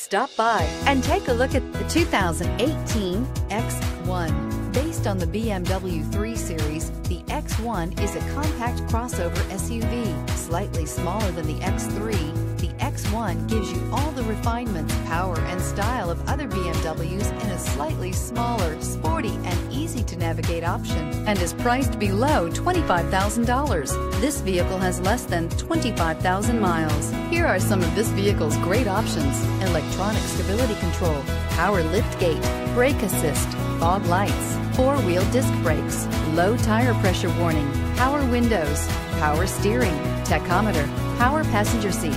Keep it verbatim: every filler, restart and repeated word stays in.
Stop by and take a look at the two thousand eighteen X one. Based on the B M W three Series, the X one is a compact crossover S U V. Slightly smaller than the X three, the X one gives you all the refinements, power, and style of other B M Ws in a slightly smaller, sporty, and easy-to-navigate option, and is priced below twenty-five thousand dollars. This vehicle has less than twenty-five thousand miles. Here are some of this vehicle's great options: electronic stability control, power liftgate, brake assist, fog lights, four-wheel disc brakes, low tire pressure warning, power windows, power steering, tachometer, power passenger seat.